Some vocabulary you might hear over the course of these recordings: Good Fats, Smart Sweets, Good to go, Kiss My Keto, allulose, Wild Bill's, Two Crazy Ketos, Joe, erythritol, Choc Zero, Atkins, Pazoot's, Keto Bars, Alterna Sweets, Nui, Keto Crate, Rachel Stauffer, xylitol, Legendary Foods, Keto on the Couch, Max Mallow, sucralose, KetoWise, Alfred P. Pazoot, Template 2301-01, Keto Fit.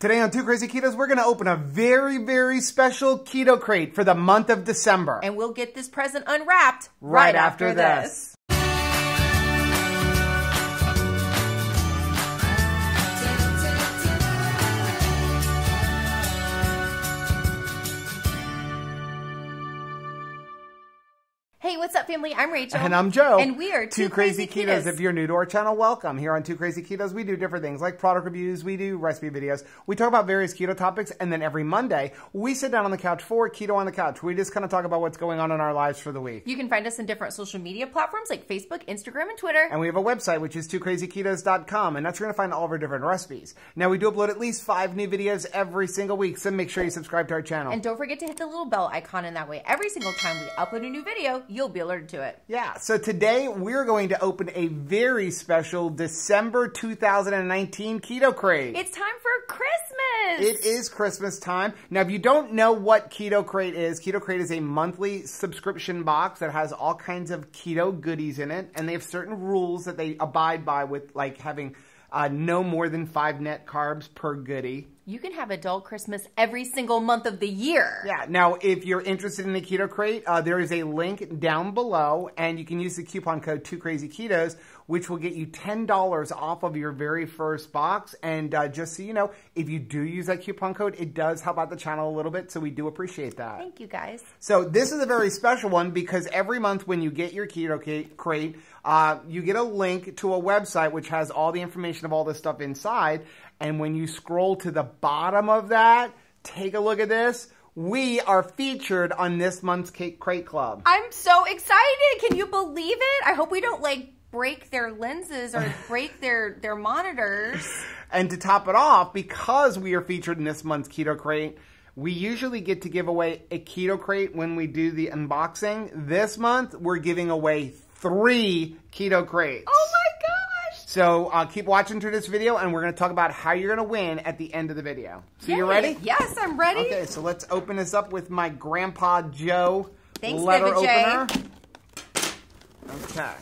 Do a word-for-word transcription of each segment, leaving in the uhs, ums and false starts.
Today on Two Crazy Ketos, we're going to open a very, very special Keto Crate for the month of December. And we'll get this present unwrapped right, right after, after this. this. Hey, what's up, family? I'm Rachel. And I'm Joe. And we are Two, Two Crazy, Crazy Ketos. Ketos. If you're new to our channel, welcome. Here on Two Crazy Ketos, we do different things like product reviews, we do recipe videos, we talk about various keto topics, and then every Monday, we sit down on the couch for Keto on the Couch. We just kind of talk about what's going on in our lives for the week. You can find us in different social media platforms like Facebook, Instagram, and Twitter. And we have a website, which is two crazy ketos dot com, and that's where you're going to find all of our different recipes. Now, we do upload at least five new videos every single week, so make sure you subscribe to our channel. And don't forget to hit the little bell icon, and that way, every single time we upload a new video, you You'll be alerted to it. Yeah, so today we're going to open a very special December two thousand nineteen Keto Crate. It's time for Christmas! It is Christmas time. Now, if you don't know what Keto Crate is, Keto Crate is a monthly subscription box that has all kinds of keto goodies in it, and they have certain rules that they abide by with, like, having uh, no more than five net carbs per goodie. You can have adult Christmas every single month of the year. Yeah. Now, if you're interested in the Keto Crate, uh, there is a link down below, and you can use the coupon code two crazy ketos, which will get you ten dollars off of your very first box. And uh, just so you know, if you do use that coupon code, it does help out the channel a little bit, so we do appreciate that. Thank you, guys. So this is a very special one because every month when you get your Keto Crate, uh, you get a link to a website which has all the information of all this stuff inside. And when you scroll to the bottom of that, take a look at this. We are featured on this month's Keto Crate Club. I'm so excited. Can you believe it? I hope we don't, like, break their lenses or break their, their monitors. And to top it off, because we are featured in this month's Keto Crate, we usually get to give away a Keto Crate when we do the unboxing. This month, we're giving away three Keto Crates. Oh, my. So uh, keep watching through this video, and we're going to talk about how you're going to win at the end of the video. So Yay. You ready? Yes, I'm ready. Okay, so let's open this up with my Grandpa Joe Thanks, letter opener. Okay.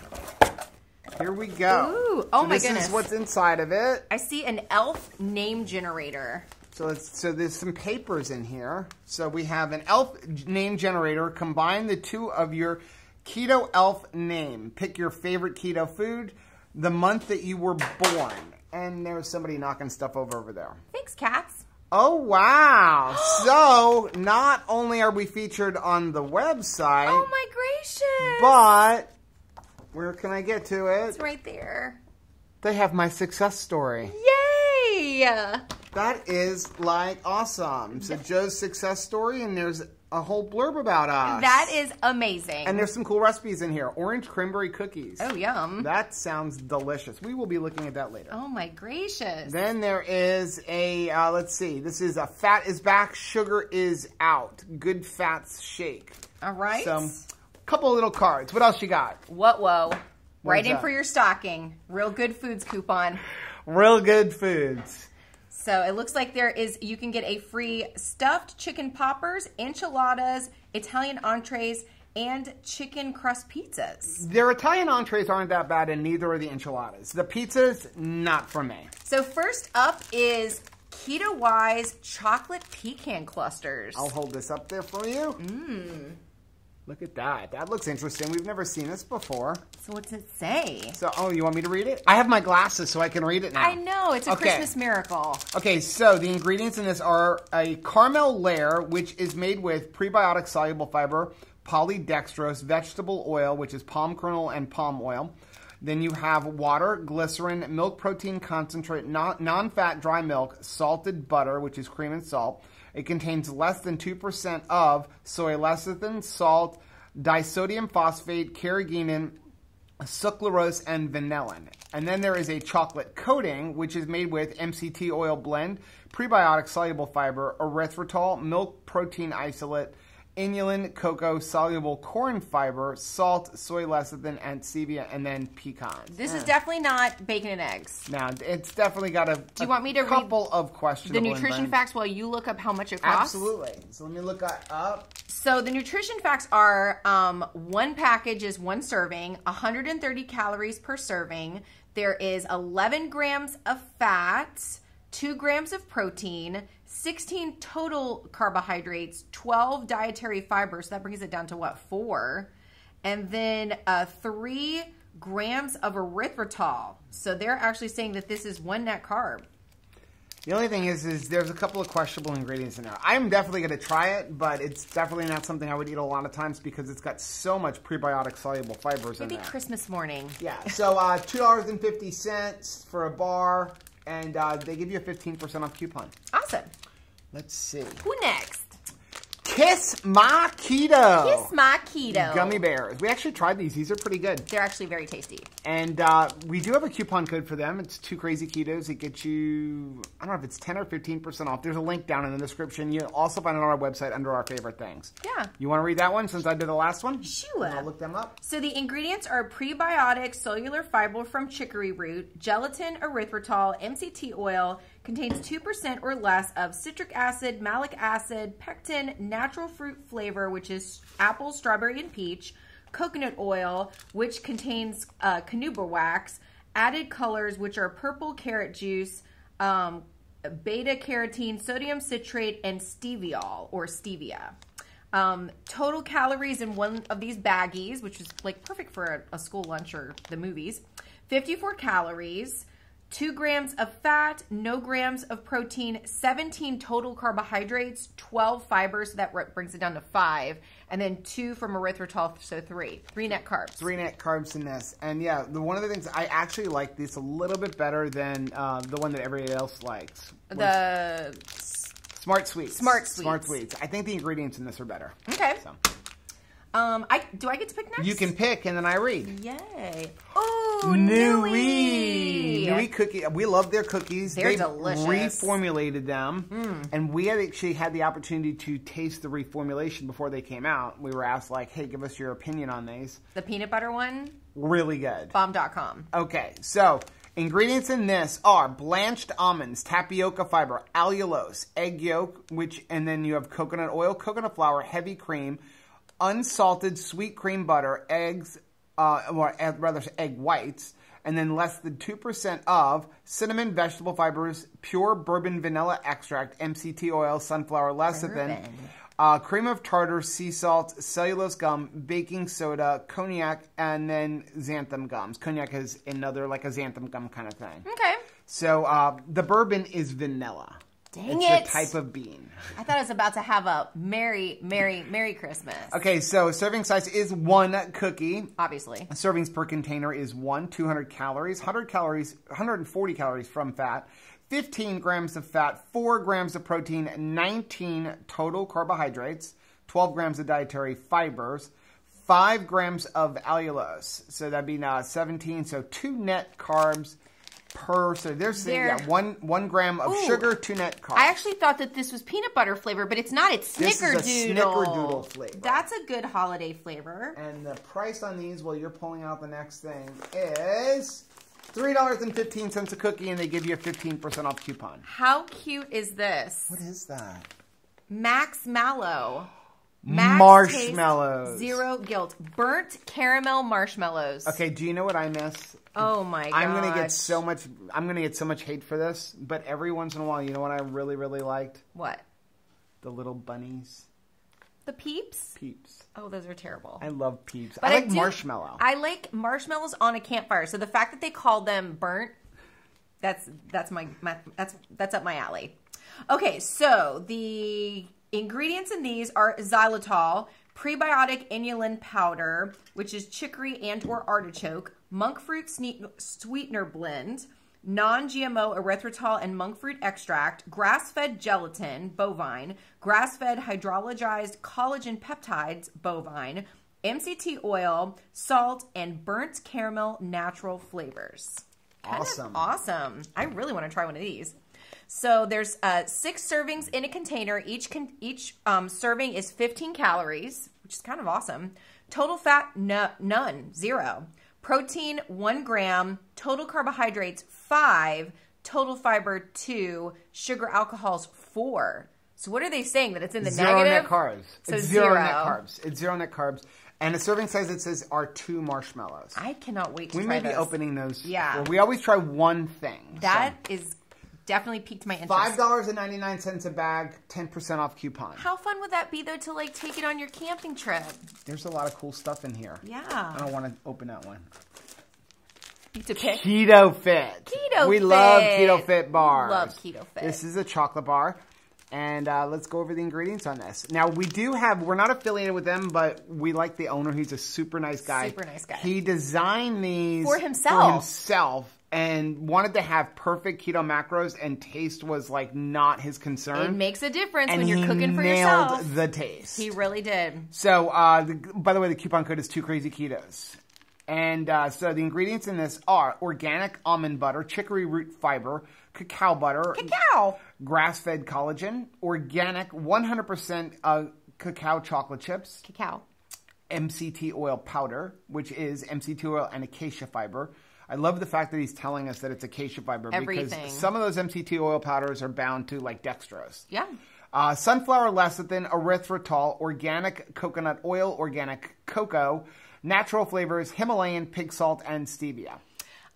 Here we go. Ooh, oh so my this goodness. This is what's inside of it. I see an elf name generator. So, let's, so there's some papers in here. So we have an elf name generator. Combine the two of your keto elf name. Pick your favorite keto food. The month that you were born. And there's somebody knocking stuff over over there. Thanks, cats. Oh, wow. So, not only are we featured on the website. Oh, my gracious. But, where can I get to it? It's right there. They have my success story. Yay. That is, like, awesome. So, Joe's success story, and there's a whole blurb about us. That is amazing. And there's some cool recipes in here. Orange cranberry cookies. Oh, yum. That sounds delicious. We will be looking at that later. Oh, my gracious. Then there is a, uh, let's see. This is a fat is back, sugar is out. Good Fats shake. All right. Some couple of little cards. What else you got? What, whoa. What right in that? For your stocking. Real Good Foods coupon. Real Good Foods. So it looks like there is, you can get a free stuffed chicken poppers, enchiladas, Italian entrees, and chicken crust pizzas. Their Italian entrees aren't that bad, and neither are the enchiladas. The pizzas, not for me. So first up is KetoWise chocolate pecan clusters. I'll hold this up there for you. Mmm. Look at that. That looks interesting. We've never seen this before. So what's it say? So, oh, you want me to read it? I have my glasses so I can read it now. I know. It's a okay. Christmas miracle. Okay, so the ingredients in this are a caramel layer, which is made with prebiotic soluble fiber, polydextrose, vegetable oil, which is palm kernel and palm oil. Then you have water, glycerin, milk protein concentrate, non-fat dry milk, salted butter, which is cream and salt. It contains less than two percent of soy lecithin, salt, disodium phosphate, carrageenan, sucralose, and vanillin. And then there is a chocolate coating, which is made with M C T oil blend, prebiotic soluble fiber, erythritol, milk protein isolate, inulin, cocoa, soluble corn fiber, salt, soy lecithin, and stevia, and then pecans. This mm. is definitely not bacon and eggs. No, it's definitely got a, Do you a want me to couple read of questionable the nutrition ingredients. Facts while you look up how much it costs? Absolutely. So let me look up. So the nutrition facts are um, one package is one serving, one hundred thirty calories per serving. There is eleven grams of fat, two grams of protein, sixteen total carbohydrates, twelve dietary fibers, so that brings it down to what, four, and then uh, three grams of erythritol. So they're actually saying that this is one net carb. The only thing is, is there's a couple of questionable ingredients in there. I'm definitely going to try it, but it's definitely not something I would eat a lot of times because it's got so much prebiotic soluble fibers Maybe in there. Maybe Christmas morning. Yeah, so uh, two dollars and fifty cents for a bar, and uh, they give you a fifteen percent off coupon. Awesome. Let's see. Who next? Kiss My Keto. Kiss My Keto. Gummy bears. We actually tried these. These are pretty good. They're actually very tasty. And uh, we do have a coupon code for them. It's Two Crazy Ketos. It gets you, I don't know if it's ten or fifteen percent off. There's a link down in the description. You'll also find it on our website under our favorite things. Yeah. You want to read that one since I did the last one? Sure. I'll look them up. So the ingredients are prebiotic cellular fiber from chicory root, gelatin, erythritol, M C T oil, contains two percent or less of citric acid, malic acid, pectin, natural fruit flavor, which is apple, strawberry, and peach, coconut oil, which contains uh, carnauba wax, added colors, which are purple carrot juice, um, beta carotene, sodium citrate, and steviol or stevia. Um, total calories in one of these baggies, which is like perfect for a, a school lunch or the movies, fifty-four calories. two grams of fat, no grams of protein, seventeen total carbohydrates, twelve fibers, so that brings it down to five, and then two from erythritol, so three. Three net carbs. Three net carbs in this. And yeah, the, one of the things, I actually like this a little bit better than uh, the one that everybody else likes. The... Smart Sweets. Smart Sweets. Smart Sweets. I think the ingredients in this are better. Okay. So. Um, I, do I get to pick next? You can pick, and then I read. Yay. Oh, Nui. Nui cookie. We love their cookies. They're They've delicious. Reformulated them, mm. and we had actually had the opportunity to taste the reformulation before they came out. We were asked, like, hey, give us your opinion on these. The peanut butter one? Really good. bomb dot com. Okay, so ingredients in this are blanched almonds, tapioca fiber, allulose, egg yolk, which, and then you have coconut oil, coconut flour, heavy cream, unsalted sweet cream butter, eggs, uh, or rather egg whites, and then less than two percent of cinnamon, vegetable fibers, pure bourbon vanilla extract, M C T oil, sunflower lecithin, uh, cream of tartar, sea salt, cellulose gum, baking soda, cognac, and then xanthan gums. Cognac is another, like a xanthan gum kind of thing. Okay. So uh, the bourbon is vanilla. Dang it's it. It's a type of bean. I thought I was about to have a merry, merry, merry Christmas. Okay, so serving size is one cookie. Obviously. Servings per container is one, two hundred calories, one hundred calories, one hundred forty calories from fat, fifteen grams of fat, four grams of protein, nineteen total carbohydrates, twelve grams of dietary fibers, five grams of allulose. So that'd be uh, seventeen, so two net carbs. Per, so there's yeah, one one gram of ooh, sugar, two net carbs. I actually thought that this was peanut butter flavor, but it's not. It's snickerdoodle. This is a snickerdoodle flavor. That's a good holiday flavor. And the price on these, while you're pulling out the next thing, is three dollars and fifteen cents a cookie, and they give you a fifteen percent off coupon. How cute is this? What is that? Max Mallow. Max marshmallows. Zero guilt. Burnt caramel marshmallows. Okay, do you know what I miss? Oh my god. I'm gonna get so much I'm gonna get so much hate for this, but every once in a while, you know what I really, really liked? What? The little bunnies. The Peeps? Peeps. Oh, those are terrible. I love Peeps. But I like I do, marshmallow. I like marshmallows on a campfire. So the fact that they called them burnt, that's that's my, my that's that's up my alley. Okay, so the ingredients in these are xylitol, prebiotic inulin powder, which is chicory and or artichoke, monk fruit sweetener blend, non-G M O erythritol and monk fruit extract, grass-fed gelatin, bovine, grass-fed hydrolyzed collagen peptides, bovine, M C T oil, salt, and burnt caramel natural flavors. Kind awesome. Awesome. I really want to try one of these. So there's uh, six servings in a container. Each con each um, serving is fifteen calories, which is kind of awesome. Total fat, no none, zero. Protein, one gram. Total carbohydrates, five. Total fiber, two. Sugar alcohols, four. So what are they saying? That it's in the zero negative? Zero net carbs. So it's zero, zero net carbs. It's zero net carbs. And the serving size it says are two marshmallows. I cannot wait to we try those. We may be those. opening those. Yeah. Well, we always try one thing. That so. is definitely piqued my interest. five ninety-nine a bag, ten percent off coupon. How fun would that be, though, to like take it on your camping trip? There's a lot of cool stuff in here. Yeah. I don't want to open that one. You have to pick. Keto Fit. Keto we Fit. We love Keto Fit bars. Love Keto Fit. This is a chocolate bar. And uh, let's go over the ingredients on this. Now, we do have, we're not affiliated with them, but we like the owner. He's a super nice guy. Super nice guy. He designed these for himself. For himself. And wanted to have perfect keto macros, and taste was like not his concern. It makes a difference and when you're cooking for yourself. He nailed the taste. He really did. So, uh, the, by the way, the coupon code is Two Crazy Ketos. And uh, so the ingredients in this are organic almond butter, chicory root fiber, cacao butter, cacao, grass-fed collagen, organic one hundred percent uh, cacao chocolate chips, cacao, M C T oil powder, which is M C T oil and acacia fiber. I love the fact that he's telling us that it's acacia fiber. Everything. Because some of those M C T oil powders are bound to like dextrose. Yeah. Uh, sunflower lecithin, erythritol, organic coconut oil, organic cocoa, natural flavors, Himalayan pig salt, and stevia.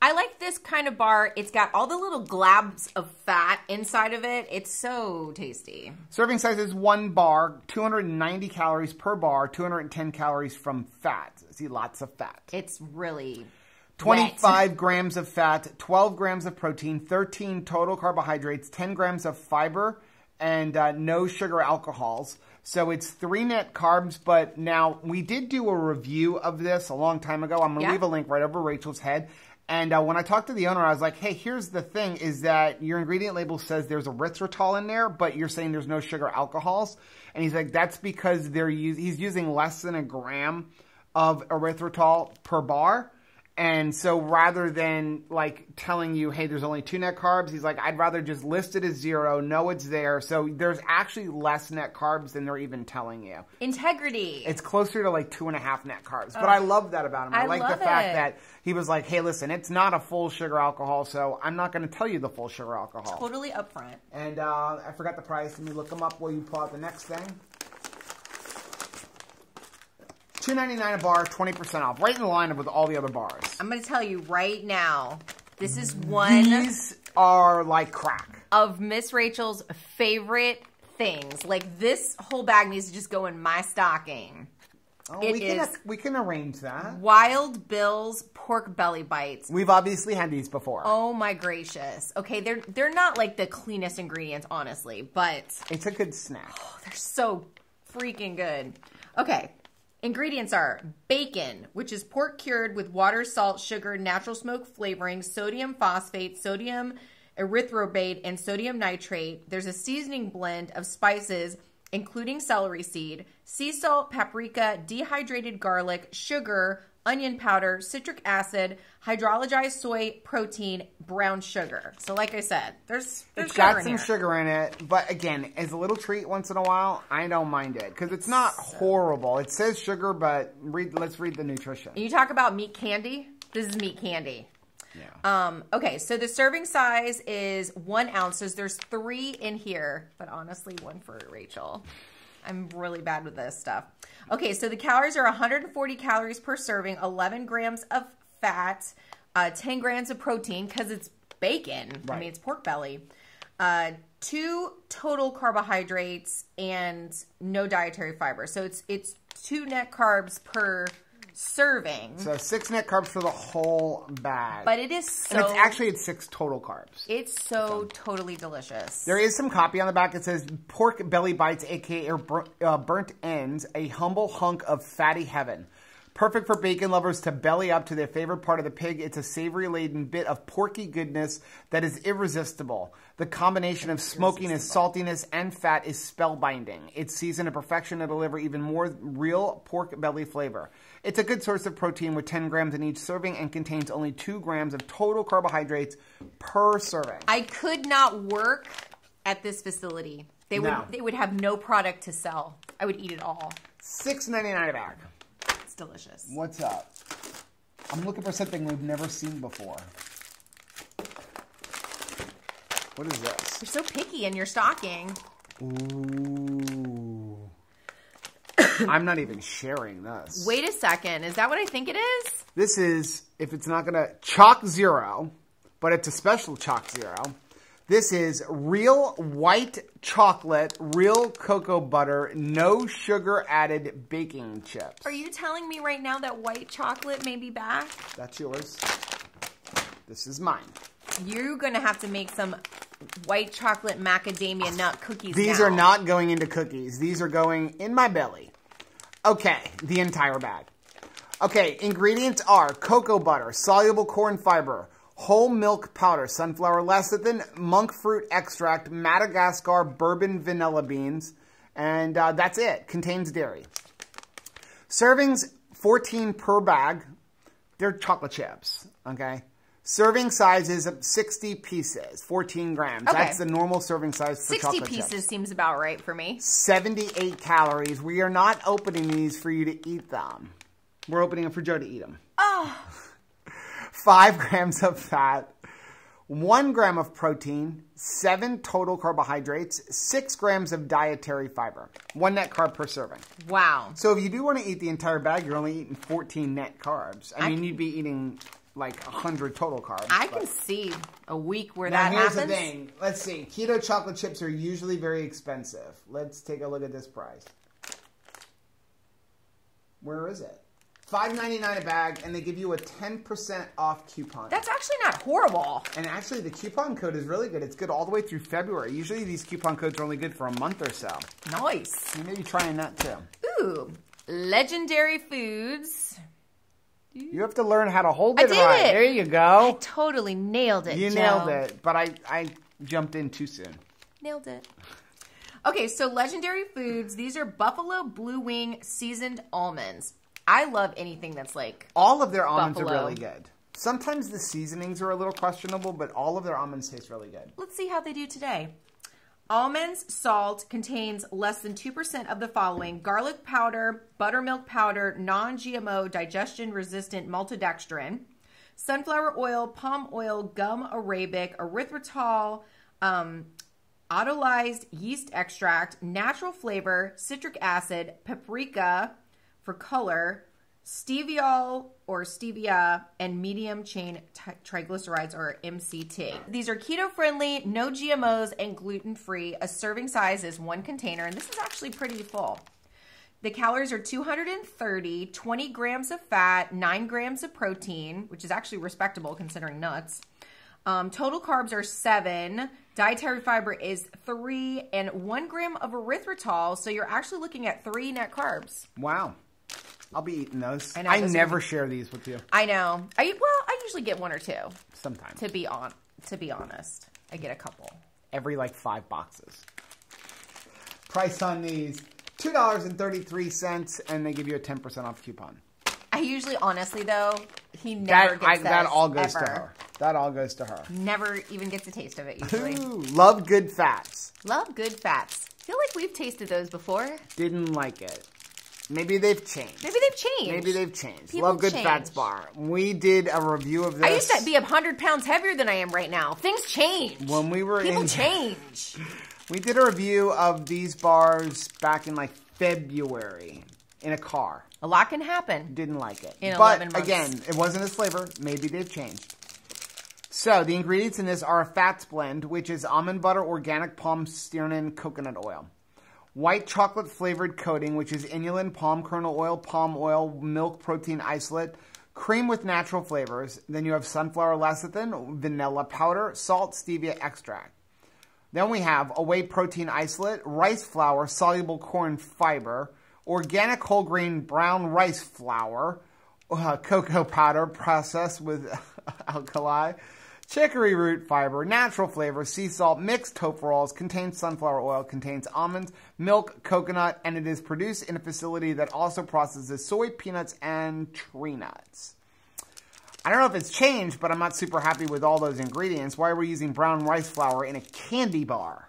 I like this kind of bar. It's got all the little glabs of fat inside of it. It's so tasty. Serving size is one bar, two hundred ninety calories per bar, two hundred ten calories from fat. See, lots of fat. It's really... twenty-five grams of fat, twelve grams of protein, thirteen total carbohydrates, ten grams of fiber, and uh, no sugar alcohols. So it's three net carbs, but now we did do a review of this a long time ago. I'm going to yeah. leave a link right over Rachel's head. And uh, when I talked to the owner, I was like, hey, here's the thing is that your ingredient label says there's erythritol in there, but you're saying there's no sugar alcohols. And he's like, that's because they're use he's using less than a gram of erythritol per bar. And so rather than like telling you, hey, there's only two net carbs, he's like, I'd rather just list it as zero, know it's there. So there's actually less net carbs than they're even telling you. Integrity. It's closer to like two and a half net carbs. Oh. But I love that about him. I, I like love the fact it. that he was like, hey, listen, it's not a full sugar alcohol, so I'm not going to tell you the full sugar alcohol. Totally upfront. And uh, I forgot the price. Let me look them up while you pull out the next thing. two ninety-nine a bar, twenty percent off. Right in the lineup with all the other bars. I'm going to tell you right now, this is one... These are like crack. ...of Miss Rachel's favorite things. Like, this whole bag needs to just go in my stocking. Oh, it we, can is we can arrange that. Wild Bill's pork belly bites. We've obviously had these before. Oh, my gracious. Okay, they're, they're not, like, the cleanest ingredients, honestly, but... It's a good snack. Oh, they're so freaking good. Okay. Ingredients are bacon, which is pork cured with water, salt, sugar, natural smoke flavoring, sodium phosphate, sodium erythrobate, and sodium nitrate. There's a seasoning blend of spices, including celery seed, sea salt, paprika, dehydrated garlic, sugar, onion powder, citric acid, hydrolyzed soy protein, brown sugar. So like I said, there's, there's it's got some sugar in it, but again, as a little treat once in a while, I don't mind it because it's not horrible. It says sugar, but read. let's read the nutrition. You talk about meat candy. This is meat candy. Yeah. Um, okay, so the serving size is one ounce. So there's three in here, but honestly, one for Rachel. I'm really bad with this stuff. Okay, so the calories are one hundred forty calories per serving, eleven grams of fat, uh, ten grams of protein because it's bacon. Right. I mean, it's pork belly. Uh, two total carbohydrates and no dietary fiber. So it's it's two net carbs per serving. So six net carbs for the whole bag. But it is so... And it's actually it's six total carbs. It's so, so totally delicious. There is some copy on the back. It says pork belly bites, a k a burnt ends, a humble hunk of fatty heaven. Perfect for bacon lovers to belly up to their favorite part of the pig. It's a savory-laden bit of porky goodness that is irresistible. The combination of smokiness, saltiness, and fat is spellbinding. It's seasoned to perfection to deliver even more real pork belly flavor. It's a good source of protein with ten grams in each serving and contains only two grams of total carbohydrates per serving. I could not work at this facility. They would, no. they would have no product to sell. I would eat it all. six ninety-nine a bag. Delicious. What's up? I'm looking for something we've never seen before. What is this? You're so picky in your stocking. Ooh. I'm not even sharing this. Wait a second. Is that what I think it is? This is, if it's not going to, Choc Zero, but it's a special Choc Zero. This is real white chocolate, real cocoa butter, no sugar added baking chips. Are you telling me right now that white chocolate may be back? That's yours. This is mine. You're gonna have to make some white chocolate macadamia nut cookies These now. Are not going into cookies. These are going in my belly. Okay, the entire bag. Okay, ingredients are cocoa butter, soluble corn fiber, whole milk powder, sunflower lecithin, monk fruit extract, Madagascar bourbon vanilla beans, and uh, that's it. Contains dairy. Servings, fourteen per bag. They're chocolate chips, okay? Serving size is sixty pieces, fourteen grams. Okay. That's the normal serving size for chocolate chips. sixty pieces seems about right for me. seventy-eight calories. We are not opening these for you to eat them. We're opening them for Joe to eat them. Oh. Five grams of fat, one gram of protein, seven total carbohydrates, six grams of dietary fiber, one net carb per serving. Wow. So if you do want to eat the entire bag, you're only eating fourteen net carbs. I, I mean, can... you'd be eating like one hundred total carbs. I but... can see a week where now, that here's happens. Here's the thing. Let's see. Keto chocolate chips are usually very expensive. Let's take a look at this price. Where is it? five ninety-nine a bag, and they give you a ten percent off coupon. That's actually not horrible. And actually, the coupon code is really good. It's good all the way through February. Usually, these coupon codes are only good for a month or so. Nice. You may be trying that, too. Ooh. Legendary Foods. You have to learn how to hold it right. I did it. There you go. I totally nailed it, Joe. You nailed it, but I, I jumped in too soon. Nailed it. Okay, so Legendary Foods. These are Buffalo Blue Wing seasoned almonds. I love anything that's like all of their almonds buffalo. Are really good. Sometimes the seasonings are a little questionable, but all of their almonds taste really good. Let's see how they do today. Almonds salt contains less than two percent of the following: garlic powder, buttermilk powder, non-G M O, digestion-resistant maltodextrin, sunflower oil, palm oil, gum arabic, erythritol, um, autolyzed yeast extract, natural flavor, citric acid, paprika, for color, steviol or stevia, and medium chain triglycerides or M C T. These are keto friendly, no G M Os, and gluten free. A serving size is one container, and this is actually pretty full. The calories are two hundred thirty, twenty grams of fat, nine grams of protein, which is actually respectable considering nuts. Um, total carbs are seven, dietary fiber is three, and one gram of erythritol. So you're actually looking at three net carbs. Wow. I'll be eating those. I, know, I never be... share these with you. I know. I well, I usually get one or two. Sometimes. To be on, to be honest, I get a couple every like five boxes. Price on these two dollars and thirty three cents, and they give you a ten percent off coupon. I usually, honestly though, he never that, gets I, that. That all goes ever. to her. That all goes to her. Never even gets a taste of it usually. Ooh, love good fats. Love good fats. Feel like we've tasted those before. Didn't like it. Maybe they've changed. Maybe they've changed. Maybe they've changed. People Love Good change. Fats Bar. We did a review of this. I used to be one hundred pounds heavier than I am right now. Things change. When we were People in... People change. We did a review of these bars back in like February in a car. A lot can happen. Didn't like it. In but eleven months. Again, it wasn't its flavor. Maybe they've changed. So the ingredients in this are a fats blend, which is almond butter, organic palm stearin, coconut oil. White chocolate flavored coating, which is inulin, palm kernel oil, palm oil, milk protein isolate, cream with natural flavors. Then you have sunflower lecithin, vanilla powder, salt, stevia extract. Then we have a whey protein isolate, rice flour, soluble corn fiber, organic whole grain brown rice flour, uh, cocoa powder processed with alkali, chicory root fiber, natural flavor, sea salt, mixed tofrols, contains sunflower oil, contains almonds, milk, coconut, and it is produced in a facility that also processes soy, peanuts, and tree nuts. I don't know if it's changed, but I'm not super happy with all those ingredients. Why are we using brown rice flour in a candy bar?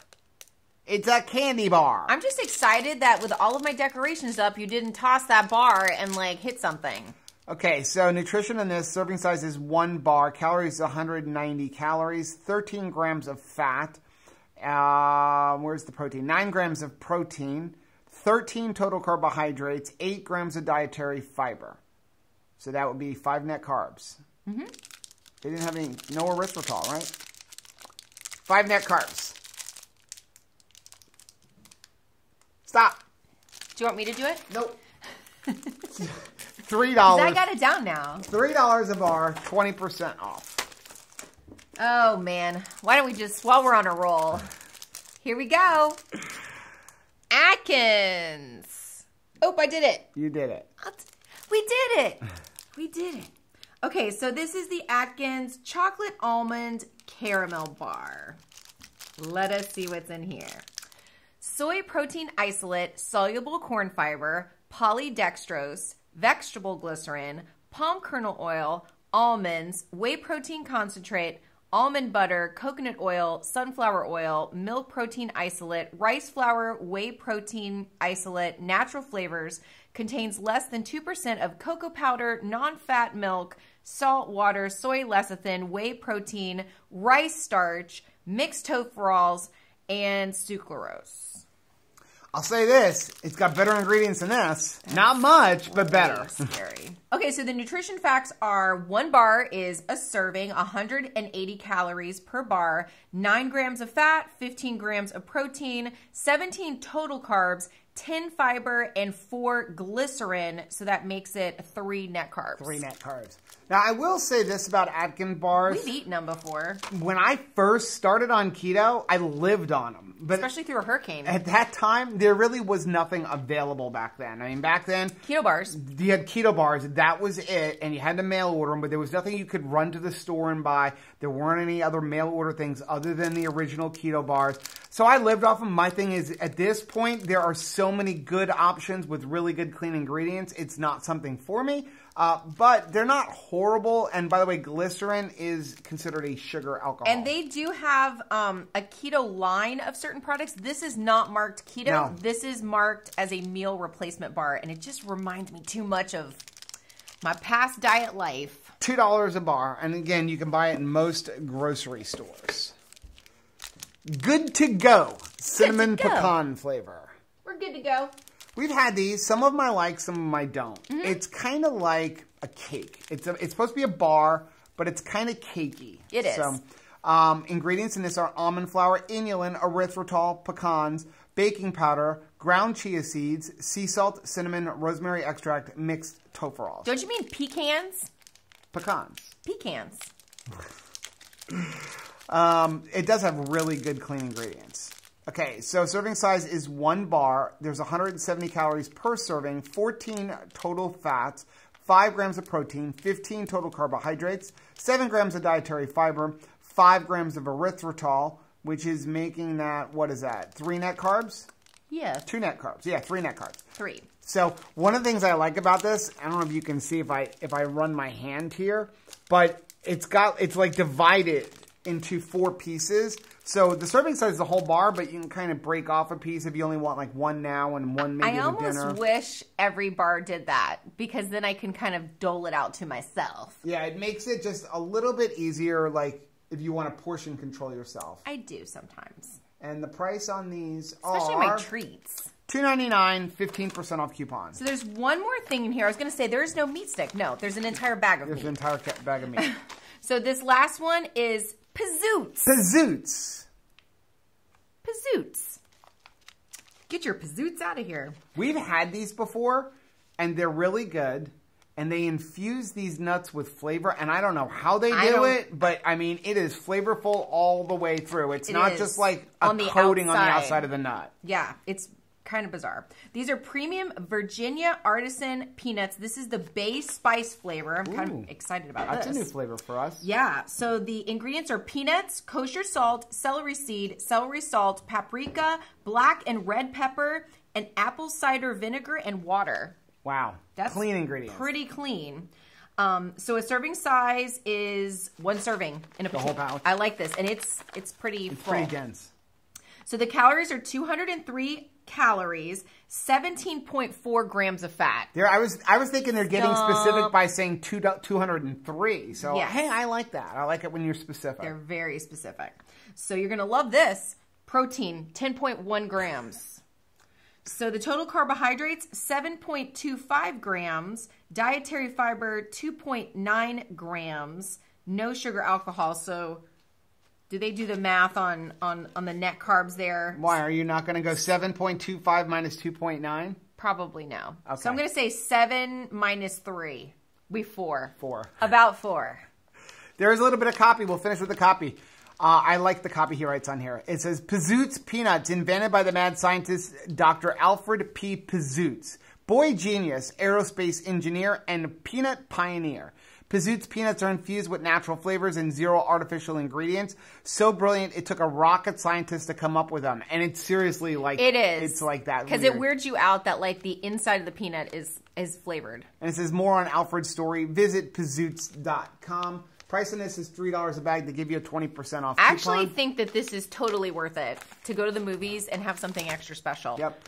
It's a candy bar. I'm just excited that with all of my decorations up, you didn't toss that bar and like hit something. Okay, so nutrition in this, serving size is one bar, calories one hundred ninety calories, thirteen grams of fat, uh, where's the protein? nine grams of protein, thirteen total carbohydrates, eight grams of dietary fiber. So that would be five net carbs. Mm-hmm. They didn't have any, no erythritol, right? Five net carbs. Stop. Do you want me to do it? Nope. three dollars. I got it down now. three dollars a bar, twenty percent off. Oh, man. Why don't we just, while we're on a roll, here we go. Atkins. Oh, I did it. You did it. We did it. We did it. Okay, so this is the Atkins Chocolate Almond Caramel Bar. Let us see what's in here. Soy protein isolate, soluble corn fiber, polydextrose, vegetable glycerin, palm kernel oil, almonds, whey protein concentrate, almond butter, coconut oil, sunflower oil, milk protein isolate, rice flour, whey protein isolate, natural flavors, contains less than two percent of cocoa powder, non-fat milk, salt, water, soy lecithin, whey protein, rice starch, mixed tofurals, and sucralose. I'll say this, it's got better ingredients than this. That's not much, but better. Scary. Okay, so the nutrition facts are one bar is a serving, one hundred eighty calories per bar, nine grams of fat, fifteen grams of protein, seventeen total carbs, ten fiber, and four glycerin, so that makes it three net carbs. Three net carbs. Now, I will say this about Atkins bars. We've eaten them before. When I first started on keto, I lived on them. But especially through a hurricane. At that time, there really was nothing available back then. I mean, back then... Keto bars. You had keto bars. That was it, and you had to mail order them, but there was nothing you could run to the store and buy. There weren't any other mail order things other than the original keto bars. So I lived off them. My thing is, at this point, there are so many good options with really good, clean ingredients. It's not something for me, uh, but they're not horrible. And by the way, glycerin is considered a sugar alcohol. And they do have um, a keto line of certain products. This is not marked keto. No. This is marked as a meal replacement bar. And it just reminds me too much of my past diet life. two dollars a bar. And again, you can buy it in most grocery stores. Good to go. Cinnamon to go. Pecan flavor. We're good to go. We've had these. Some of them I like, some of them I don't. Mm-hmm. It's kind of like a cake. It's, a, it's supposed to be a bar, but it's kind of cakey. It is. So, um, ingredients in this are almond flour, inulin, erythritol, pecans, baking powder, ground chia seeds, sea salt, cinnamon, rosemary extract, mixed tofurals. Don't you mean pecans? Pecans. Pecans. Um, it does have really good clean ingredients. Okay, so serving size is one bar. There's one hundred seventy calories per serving, fourteen total fats, five grams of protein, fifteen total carbohydrates, seven grams of dietary fiber, five grams of erythritol, which is making that, what is that, three net carbs? Yeah. Two net carbs. Yeah, three net carbs. Three. So one of the things I like about this, I don't know if you can see if I, if I run my hand here, but it's got, it's like divided into four pieces. So the serving size is the whole bar, but you can kind of break off a piece if you only want like one now and one maybe for dinner. I almost wish every bar did that because then I can kind of dole it out to myself. Yeah, it makes it just a little bit easier, like if you want to portion control yourself. I do sometimes. And the price on these are... Especially my treats. two ninety-nine, fifteen percent off coupon. So there's one more thing in here. I was going to say there is no meat stick. No, there's an entire bag of there's meat. There's an entire bag of meat. So this last one is... Pazoot's. Pazoot's. Pazoot's. Get your Pazoot's out of here. We've had these before, and they're really good. And they infuse these nuts with flavor, and I don't know how they do it, but I mean, it is flavorful all the way through. It's not just like a coating on the outside of the nut. Yeah, it's kind of bizarre. These are premium Virginia artisan peanuts. This is the bay spice flavor. I'm kind Ooh, of excited about that's this. That's a new flavor for us. Yeah. So the ingredients are peanuts, kosher salt, celery seed, celery salt, paprika, black and red pepper, and apple cider vinegar and water. Wow. That's clean ingredients. Pretty clean. Um, so a serving size is one serving in a the whole pouch. I like this, and it's it's pretty it's full. Pretty dense. So the calories are two hundred three calories, seventeen point four grams of fat. There, I was I was thinking they're getting Stump. specific by saying two, two hundred three. So, yes. Hey, I like that. I like it when you're specific. They're very specific. So you're going to love this. Protein, ten point one grams. So the total carbohydrates, seven point two five grams. Dietary fiber, two point nine grams. No sugar alcohol. So... Do they do the math on, on, on the net carbs there? Why? Are you not going to go seven point two five minus two point nine? Probably no. Okay. So I'm going to say seven minus three. Be four. Four. About four. There is a little bit of copy. We'll finish with the copy. Uh, I like the copy he writes on here. It says, Pazoot's Peanuts, invented by the mad scientist Doctor Alfred P. Pazoot's. Boy genius, aerospace engineer, and peanut pioneer. Pazoot's Peanuts are infused with natural flavors and zero artificial ingredients. So brilliant, it took a rocket scientist to come up with them. And it's seriously like... It is. It's like that. Because it weirds you out that like the inside of the peanut is, is flavored. And it says more on Alfred's story. Visit Pazoot's dot com. Price on this is three dollars a bag. They give you a twenty percent off coupon. I actually think that this is totally worth it to go to the movies and have something extra special. Yep.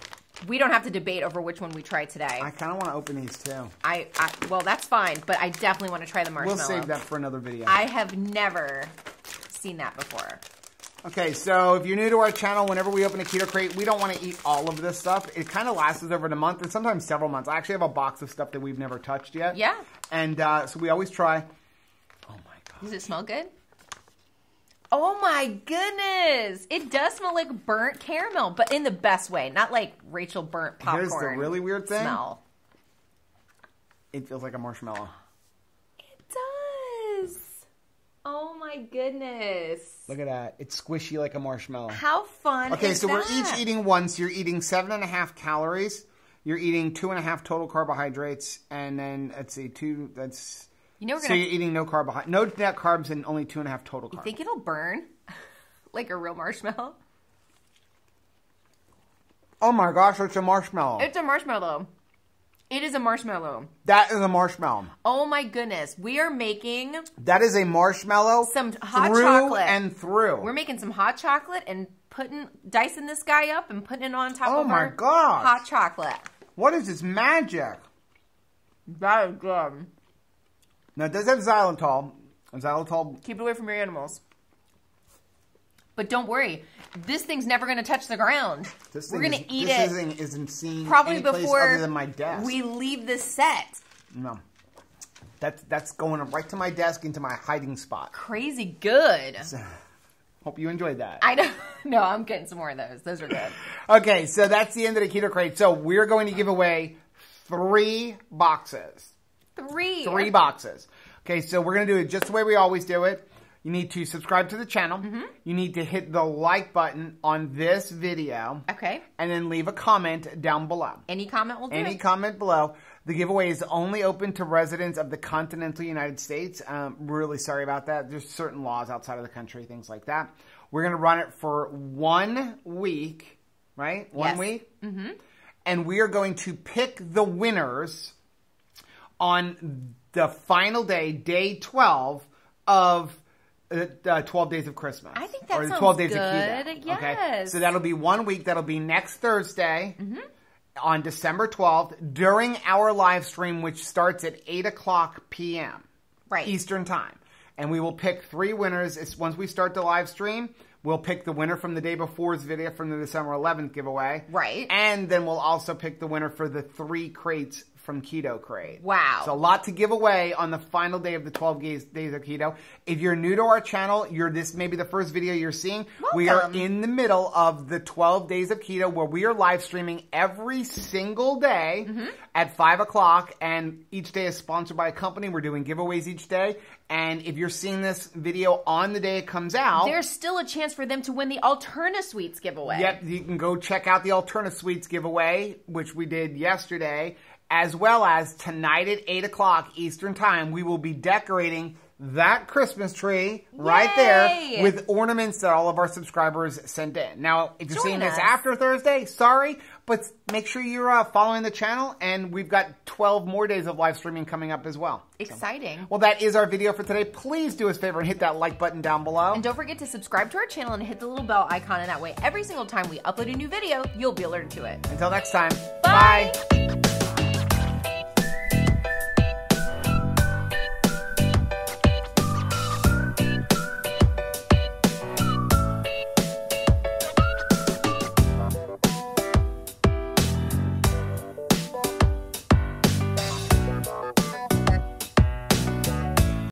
We don't have to debate over which one we try today. I kind of want to open these too. I, I Well, that's fine, but I definitely want to try the marshmallow. We'll save that for another video. I have never seen that before. Okay, so if you're new to our channel, whenever we open a Keto Crate, we don't want to eat all of this stuff. It kind of lasts us over a month and sometimes several months. I actually have a box of stuff that we've never touched yet. Yeah. And uh, so we always try. Oh, my God. Does it smell good? Oh my goodness! It does smell like burnt caramel, but in the best way, not like Rachel burnt popcorn. Here's the really weird thing. Smell. It feels like a marshmallow. It does. Oh my goodness! Look at that. It's squishy like a marshmallow. How fun! Okay, is so that? We're each eating one. So you're eating seven and a half calories. You're eating two and a half total carbohydrates, and then let's see, two. That's. You know we're so gonna, you're eating no carb, no net carbs and only two and a half total carbs. You think it'll burn like a real marshmallow? Oh my gosh, it's a marshmallow. It's a marshmallow. It is a marshmallow. That is a marshmallow. Oh my goodness. We are making... That is a marshmallow. Some hot through chocolate. and through. We're making some hot chocolate and putting dicing this guy up and putting it on top oh of my our gosh. hot chocolate. What is this magic? That is good. Now, it does have xylitol. Xylitol. Keep it away from your animals. But don't worry. This thing's never going to touch the ground. This We're going to eat this it. This thing isn't seen probably any place before other than my desk. We leave this set. No. That's, that's going right to my desk into my hiding spot. Crazy good. So, hope you enjoyed that. I know. No, I'm getting some more of those. Those are good. Okay, so that's the end of the Keto Crate. So we're going to give away three boxes. Three. Three boxes. Okay, so we're going to do it just the way we always do it. You need to subscribe to the channel. Mm-hmm. You need to hit the like button on this video. Okay. And then leave a comment down below. Any comment will do. Any comment below. The giveaway is only open to residents of the continental United States. Um, really sorry about that. There's certain laws outside of the country, things like that. We're going to run it for one week, right? One yes. week. Mm-hmm. And we are going to pick the winners... on the final day, day twelve of uh, uh, twelve days of Christmas. I think that or sounds twelve days good. Of Keto, yes. Okay? So that'll be one week. That'll be next Thursday mm-hmm. on December twelfth during our live stream, which starts at eight o'clock p m Right. Eastern time. And we will pick three winners. It's, once we start the live stream, we'll pick the winner from the day before's video from the December eleventh giveaway. Right. And then we'll also pick the winner for the three crates from Keto Crate. Wow. So a lot to give away on the final day of the twelve days of Keto. If you're new to our channel, you're this may be the first video you're seeing. Welcome. We are in the middle of the twelve days of Keto where we are live streaming every single day mm-hmm. at five o'clock and each day is sponsored by a company. We're doing giveaways each day. And if you're seeing this video on the day it comes out... There's still a chance for them to win the Alterna Sweets giveaway. Yep, you can go check out the Alterna Sweets giveaway, which we did yesterday. As well as tonight at eight o'clock Eastern time, we will be decorating that Christmas tree Yay! Right there with ornaments that all of our subscribers sent in. Now, if you're Join seeing us. This after Thursday, sorry, but make sure you're uh, following the channel, and we've got twelve more days of live streaming coming up as well. Exciting. So, well, that is our video for today. Please do us a favor and hit that like button down below. And don't forget to subscribe to our channel and hit the little bell icon, and that way every single time we upload a new video, you'll be alerted to it. Until next time, bye! Bye.